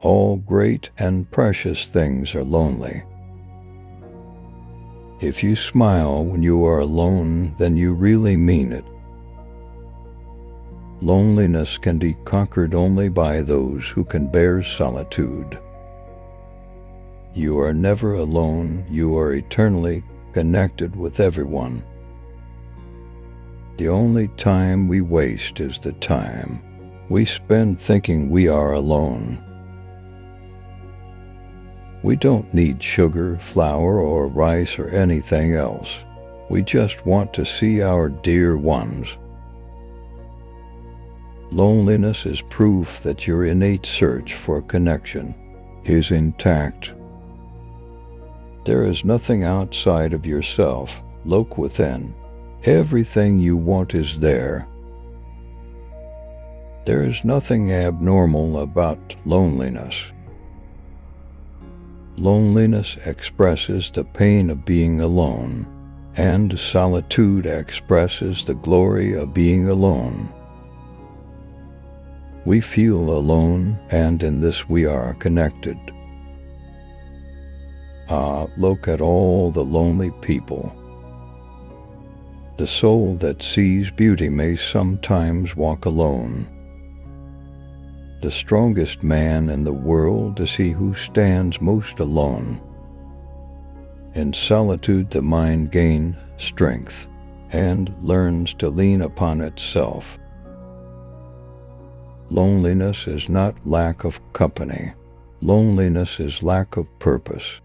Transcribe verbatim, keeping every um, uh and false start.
All great and precious things are lonely. If you smile when you are alone, then you really mean it. Loneliness can be conquered only by those who can bear solitude. You are never alone, you are eternally connected with everyone. The only time we waste is the time we spend thinking we are alone. We don't need sugar, flour, or rice, or anything else. We just want to see our dear ones. Loneliness is proof that your innate search for connection is intact. There is nothing outside of yourself. Look within. Everything you want is there. There is nothing abnormal about loneliness. Loneliness expresses the pain of being alone, and solitude expresses the glory of being alone. We feel alone, and in this we are connected. Ah, look at all the lonely people. The soul that sees beauty may sometimes walk alone. The strongest man in the world is he who stands most alone. In solitude the mind gains strength and learns to lean upon itself. Loneliness is not lack of company. Loneliness is lack of purpose.